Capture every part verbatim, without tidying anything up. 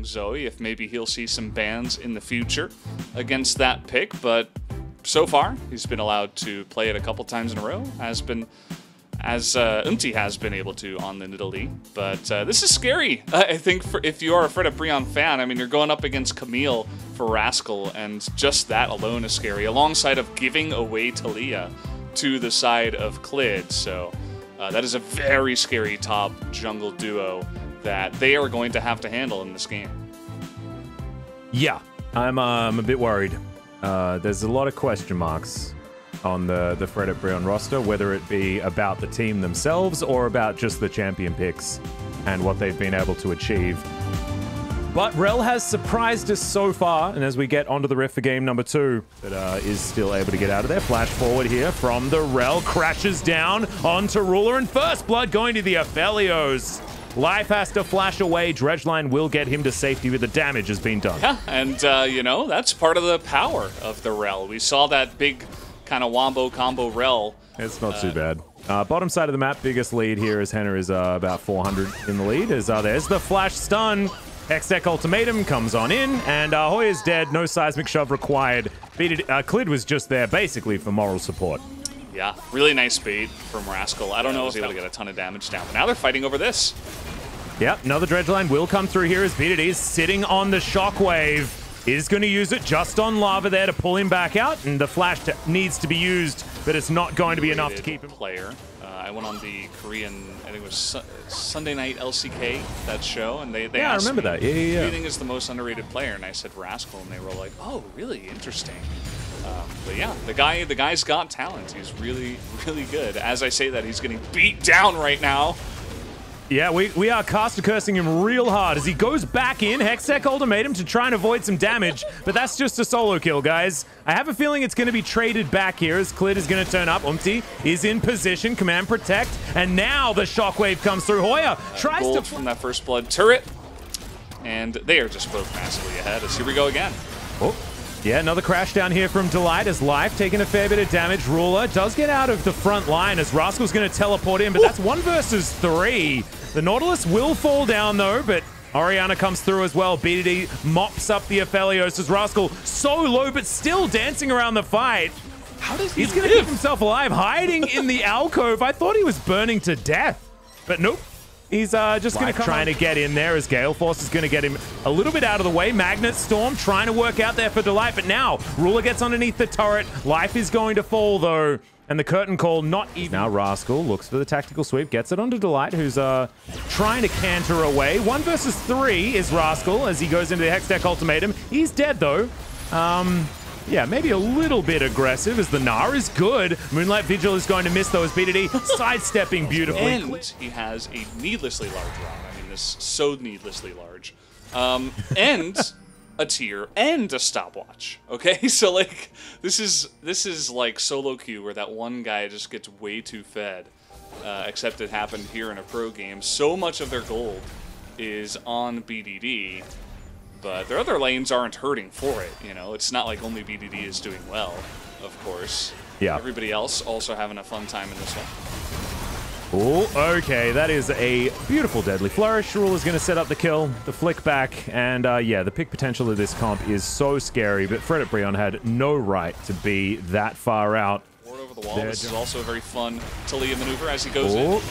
asking Zoe if maybe he'll see some bans in the future against that pick, but so far he's been allowed to play it a couple times in a row, has been, as uh, Umti has been able to on the Nidalee. But uh, this is scary, I think, for, if you are a Fredit Brion fan. I mean, you're going up against Camille for Rascal, and just that alone is scary, alongside of giving away Taliyah to the side of Clid. So uh, that is a very scary top jungle duo that they are going to have to handle in this game. Yeah, I'm, uh, I'm a bit worried. Uh, there's a lot of question marks on the, the Fredit Brion roster, whether it be about the team themselves or about just the champion picks and what they've been able to achieve. But Rel has surprised us so far, and as we get onto the rift for game number two, that uh, is still able to get out of there. Flash forward here from the Rel, crashes down onto Ruler, and first blood going to the Aphelios. Life has to flash away. Dredge Line will get him to safety, but the damage has been done. Yeah, and uh, you know, that's part of the power of the Rel. We saw that big kind of wombo combo Rel. It's not uh, too bad. Uh, bottom side of the map, biggest lead here is Henner is uh, about four hundred in the lead. As uh, there's the flash stun. Hextech Ultimatum comes on in, and uh, Hoya's dead. No seismic shove required. B D D, uh, Clid was just there basically for moral support. Yeah, really nice bait from Rascal. I don't yeah, know if he's able to get a ton of damage down, but now they're fighting over this. Yep, another Dredge Line will come through here as B D D is sitting on the Shockwave. Is going to use it just on Lava there to pull him back out, and the flash needs to be used, but it's not going to be enough to keep him. Player. I went on the Korean, I think it was su Sunday night L C K, that show, and they, they yeah, asked I remember me, that. Yeah, yeah, yeah. Who do you think is the most underrated player? And I said Rascal, and they were like, oh, really interesting. Um, but yeah, the guy, the guy's got talent. He's really, really good. As I say that, he's getting beat down right now. Yeah, we, we are caster cursing him real hard as he goes back in. Hextech Ultimatum to try and avoid some damage, but that's just a solo kill, guys. I have a feeling it's going to be traded back here as Clid is going to turn up. Umti is in position, command protect, and now the Shockwave comes through. Hoya uh, tries to... from that first blood turret, and they are just both massively ahead. As here we go again. Oh. Yeah, another crash down here from Delight as Life taking a fair bit of damage. Ruler does get out of the front line as Rascal's going to teleport in, but Ooh. That's one versus three. The Nautilus will fall down though, but Orianna comes through as well. B D D mops up the Aphelios as Rascal so low, but still dancing around the fight. How does he He's going to keep himself alive, hiding in the alcove. I thought he was burning to death, but nope. He's uh, just going to come trying on. to get in there as Gale Force is going to get him a little bit out of the way. Magnet Storm trying to work out there for Delight, but now Ruler gets underneath the turret. Life is going to fall though, and the curtain call not even. Now Rascal looks for the tactical sweep, gets it onto Delight, who's uh, trying to canter away. One versus three is Rascal as he goes into the Hextech Ultimatum. He's dead though. Um... Yeah, maybe a little bit aggressive as the Gnar is good. Moonlight Vigil is going to miss though as B D D sidestepping beautifully. And he has a needlessly large rock. I mean, this is so needlessly large. Um, and a tier and a stopwatch. Okay, so like this is this is like solo queue where that one guy just gets way too fed. Uh, except it happened here in a pro game. So much of their gold is on B D D. But their other lanes aren't hurting for it, you know? It's not like only B D D is doing well, of course. Yeah. Everybody else also having a fun time in this one. Oh, okay. That is a beautiful Deadly Flourish. Ruler is going to set up the kill, the flick back, and uh, yeah, the pick potential of this comp is so scary, but Fredit Brion had no right to be that far out. Ward over the wall. They're this is also a very fun Taliyah maneuver as he goes oh. in.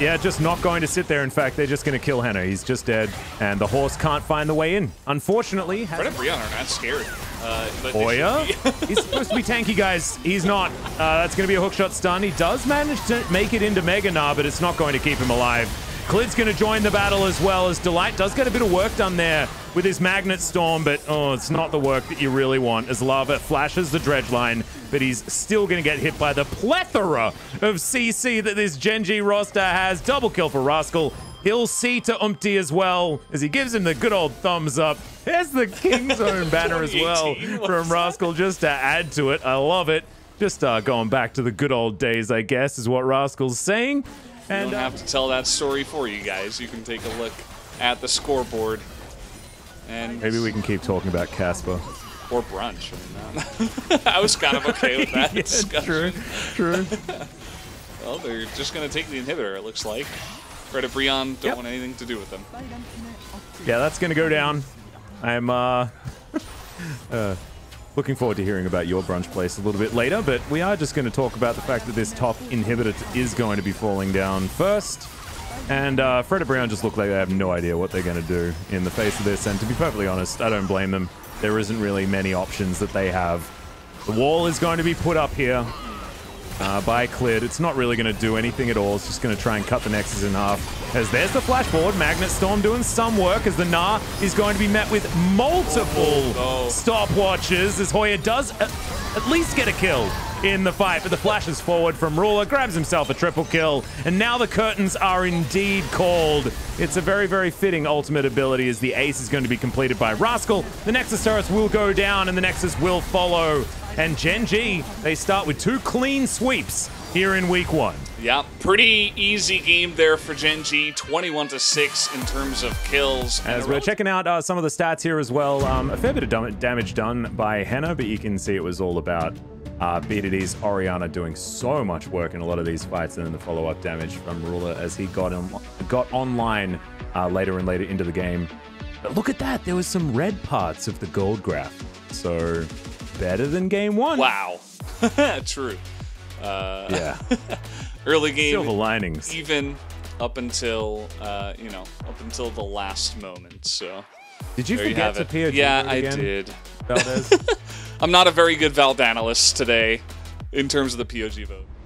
Yeah, just not going to sit there. In fact, they're just going to kill Henner. He's just dead, and the horse can't find the way in. Unfortunately, Fredit Brion are not scary. Uh, but Hoya? He's supposed to be tanky, guys. He's not. Uh, that's going to be a hookshot stun. He does manage to make it into Mega Gnar, but it's not going to keep him alive. Clid's going to join the battle as well, as Delight does get a bit of work done there with his Magnet Storm, but oh, it's not the work that you really want as Lava flashes the Dredge Line, but he's still going to get hit by the plethora of C C that this Gen G roster has. Double kill for Rascal. He'll see to Umti as well as he gives him the good old thumbs up. There's the Kingzone banner as well from Rascal just to add to it. I love it. Just uh, going back to the good old days, I guess, is what Rascal's saying. I don't have to tell that story for you guys. You can take a look at the scoreboard. And maybe we can keep talking about Casper. Or brunch. I, mean, I was kind of okay with that. yeah, true, true. Well, they're just going to take the inhibitor, it looks like. Fredit Brion, don't yep. want anything to do with them. Yeah, that's going to go down. I'm uh, uh, looking forward to hearing about your brunch place a little bit later, but we are just going to talk about the fact that this top inhibitor is going to be falling down first. And uh, Fredit Brion just look like they have no idea what they're going to do in the face of this. And to be perfectly honest, I don't blame them. There isn't really many options that they have. The wall is going to be put up here uh, by Clid. It's not really going to do anything at all. It's just going to try and cut the Nexus in half. As there's the flash forward, Magnet Storm doing some work as the Gnar is going to be met with multiple oh, oh. stopwatches as Hoya does at, at least get a kill in the fight, but the flash is forward from Ruler, grabs himself a triple kill, and now the curtains are indeed called. It's a very, very fitting ultimate ability as the ace is going to be completed by Rascal. The Nexus turrets will go down and the Nexus will follow. And Gen G, they start with two clean sweeps here in week one. Yeah, pretty easy game there for Gen G, twenty-one to six in terms of kills. As we're checking out uh, some of the stats here as well, um, a fair bit of damage done by Henner, but you can see it was all about Uh, B D D's Orianna doing so much work in a lot of these fights, and then the follow-up damage from Ruler as he got on, got online uh, later and later into the game. But look at that, there was some red parts of the gold graph. So, better than game one. Wow. True. Uh, yeah. Early game. Silver linings. Even up until, uh, you know, up until the last moment, so. Did you there forget you to P O G Yeah, I again? did. Valdez? I'm not a very good Valdanalist today in terms of the P O G vote.